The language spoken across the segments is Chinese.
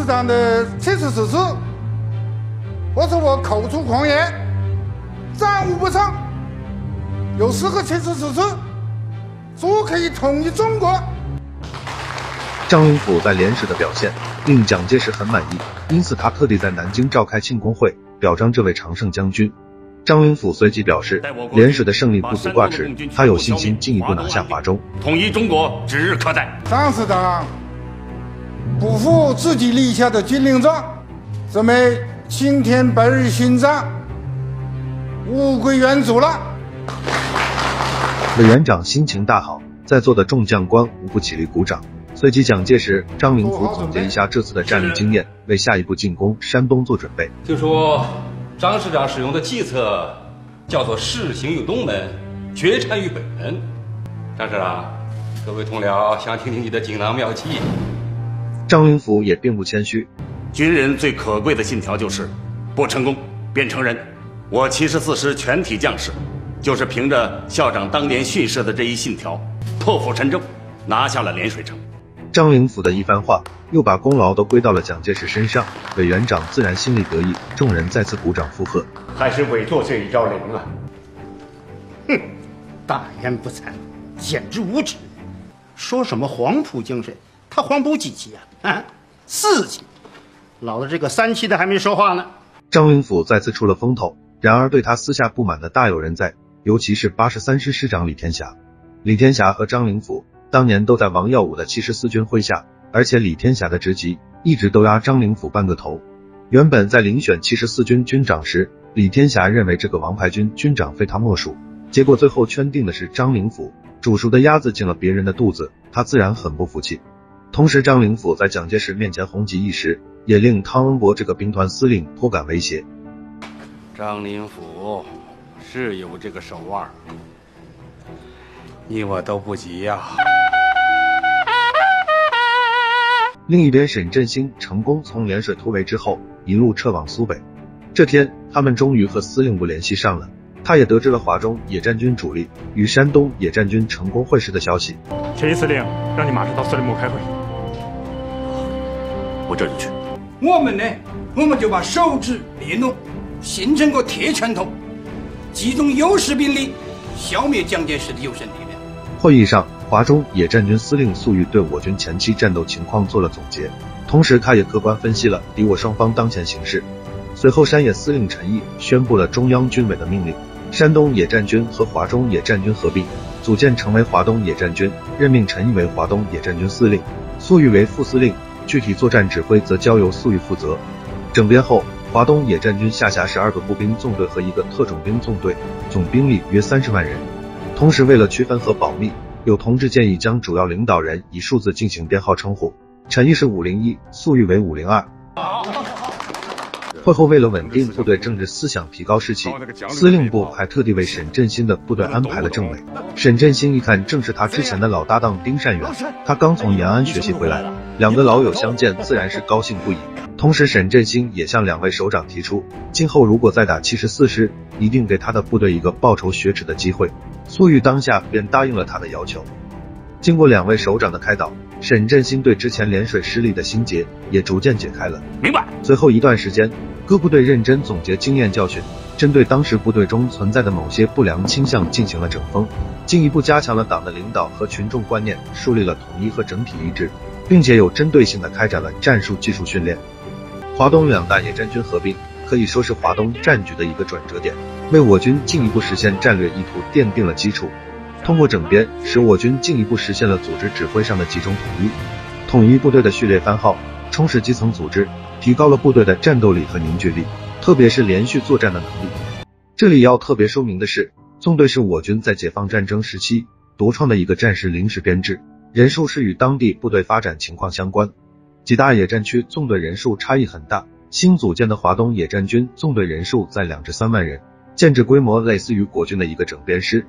市长的70史诗，我说我口出狂言，战无不胜，有10个70史诗，足可以统一中国。张灵甫在联署的表现令蒋介石很满意，因此他特地在南京召开庆功会，表彰这位常胜将军。 张灵甫随即表示，联署的胜利不足挂齿，他有信心进一步拿下华中，统一中国指日可待。张师长不负自己立下的军令状，这枚青天白日勋章物归原主了。委员长心情大好，在座的众将官无不起立鼓掌。随即，蒋介石、张灵甫总结一下这次的战略经验，为下一步进攻山东做准备。就说 张师长使用的计策叫做“事行于东门，决战于北门”。张师长，各位同僚想听听你的锦囊妙计。张灵甫也并不谦虚，军人最可贵的信条就是“不成功便成仁”。我74师全体将士，就是凭着校长当年训示的这一信条，破釜沉舟，拿下了涟水城。张灵甫的一番话， 又把功劳都归到了蒋介石身上，委员长自然心里得意，众人再次鼓掌附和。还是伪作祟10啊！哼，大言不惭，简直无耻！说什么黄埔精神？他黄埔几期啊？啊，4期！老子这个3期的还没说话呢。张灵甫再次出了风头，然而对他私下不满的大有人在，尤其是83师师长李天霞。李天霞和张灵甫当年都在王耀武的74军麾下。 而且李天霞的职级一直都压张灵甫半个头。原本在遴选74军军长时，李天霞认为这个王牌军军长非他莫属，结果最后圈定的是张灵甫。煮熟的鸭子进了别人的肚子，他自然很不服气。同时，张灵甫在蒋介石面前红极一时，也令汤恩伯这个兵团司令颇感威胁。张灵甫是有这个手腕，你我都不及呀。 另一边，沈振兴成功从涟水突围之后，一路撤往苏北。这天，他们终于和司令部联系上了，他也得知了华中野战军主力与山东野战军成功会师的消息。陈毅司令让你马上到司令部开会，我这就去。我们呢，我们就把手指联络，形成个铁拳头，集中优势兵力，消灭蒋介石的优胜力量。会议上， 华中野战军司令粟裕对我军前期战斗情况做了总结，同时他也客观分析了敌我双方当前形势。随后，山野司令陈毅宣布了中央军委的命令：山东野战军和华中野战军合并，组建成为华东野战军，任命陈毅为华东野战军司令，粟裕为副司令，具体作战指挥则交由粟裕负责。整编后，华东野战军下辖12个步兵纵队和1个特种兵纵队，总兵力约30万人。同时，为了区分和保密， 有同志建议将主要领导人以数字进行编号称呼，陈毅是501，粟裕为502。会后，为了稳定部队政治思想、提高士气，司令部还特地为沈振兴的部队安排了政委。沈振兴一看，正是他之前的老搭档丁善元，他刚从延安学习回来，两个老友相见，自然是高兴不已。同时，沈振兴也向两位首长提出，今后如果再打74师，一定给他的部队一个报仇雪耻的机会。 粟裕当下便答应了他的要求。经过两位首长的开导，沈振兴对之前涟水失利的心结也逐渐解开了。明白。随后一段时间，各部队认真总结经验教训，针对当时部队中存在的某些不良倾向进行了整风，进一步加强了党的领导和群众观念，树立了统一和整体意志，并且有针对性地开展了战术技术训练。华东2大野战军合并， 可以说是华东战局的一个转折点，为我军进一步实现战略意图奠定了基础。通过整编，使我军进一步实现了组织指挥上的集中统一，统一部队的序列番号，充实基层组织，提高了部队的战斗力和凝聚力，特别是连续作战的能力。这里要特别说明的是，纵队是我军在解放战争时期独创的一个战时临时编制，人数是与当地部队发展情况相关。几大野战区纵队人数差异很大。 新组建的华东野战军纵队人数在2至3万人，建制规模类似于国军的1个整编师。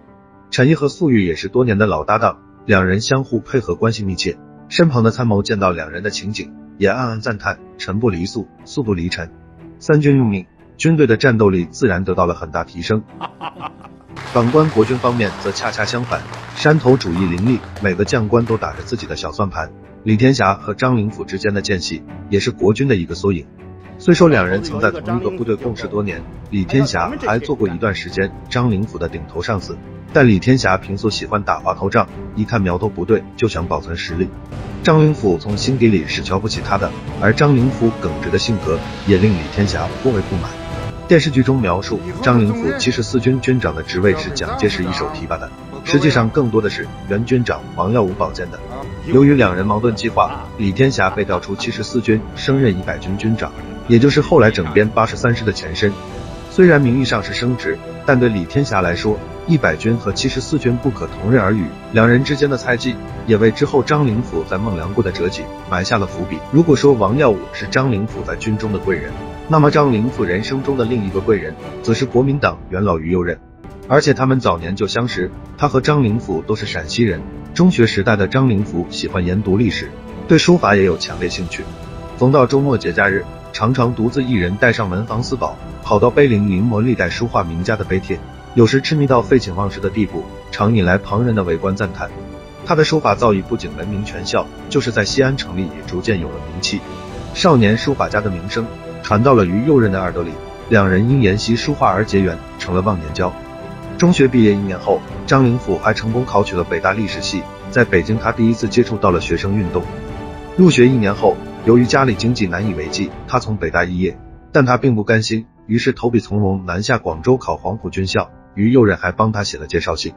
陈毅和粟裕也是多年的老搭档，两人相互配合，关系密切。身旁的参谋见到两人的情景，也暗暗赞叹：陈不离粟，粟不离陈。三军用命，军队的战斗力自然得到了很大提升。反观国军方面，则恰恰相反，山头主义林立，每个将官都打着自己的小算盘，李天霞和张灵甫之间的间隙也是国军的一个缩影。虽说两人曾在同一个部队共事多年，李天霞还做过一段时间张灵甫的顶头上司，但李天霞平素喜欢打滑头仗，一看苗头不对就想保存实力。张灵甫从心底里是瞧不起他的，而张灵甫耿直的性格也令李天霞颇为不满。电视剧中描述，张灵甫其实四军军长的职位是蒋介石一手提拔的，实际上更多的是原军长王耀武保荐的。由于两人矛盾激化，李天霞被调出74军，升任100军军长。也就是后来整编83师的前身，虽然名义上是升职，但对李天霞来说，100军和74军不可同日而语，两人之间的猜忌也为之后张灵甫在孟良崮的折戟埋下了伏笔。如果说王耀武是张灵甫在军中的贵人，那么张灵甫人生中的另一个贵人，则是国民党元老于右任。而且他们早年就相识，他和张灵甫都是陕西人。中学时代的张灵甫喜欢研读历史，对书法也有强烈兴趣，逢到周末节假日，常常独自一人带上文房四宝，跑到碑林临摹历代书画名家的碑帖，有时痴迷到废寝忘食的地步，常引来旁人的围观赞叹。他的书法造诣不仅闻名全校，就是在西安城里也逐渐有了名气。少年书法家的名声传到了于右任的耳朵里，两人因研习书画而结缘，成了忘年交。中学毕业1年后，张灵甫还成功考取了北大历史系，在北京他第一次接触到了学生运动。入学1年后，由于家里经济难以为继，他从北大肄业，但他并不甘心，于是投笔从戎南下广州考黄埔军校，于右任还帮他写了介绍信。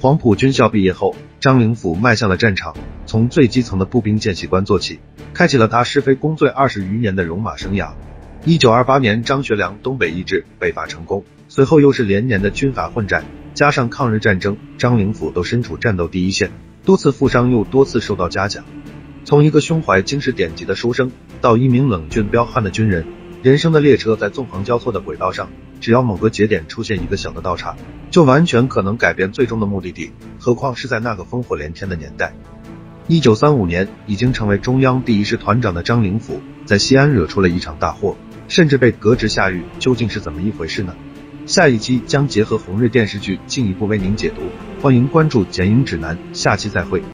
黄埔军校毕业后，张灵甫迈向了战场，从最基层的步兵见习官做起，开启了他是非公罪20余年的戎马生涯。1928年张学良东北易帜北伐成功，随后又是连年的军阀混战，加上抗日战争，张灵甫都身处战斗第一线，多次负伤又多次受到嘉奖。从一个胸怀经史典籍的书生到一名冷峻彪悍的军人，人生的列车在纵横交错的轨道上，只要某个节点出现一个小的倒岔，就完全可能改变最终的目的地，何况是在那个烽火连天的年代。1935年，已经成为中央第1师团长的张灵甫在西安惹出了一场大祸，甚至被革职下狱，究竟是怎么一回事呢？下一期将结合红日电视剧进一步为您解读，欢迎关注剪影指南，下期再会。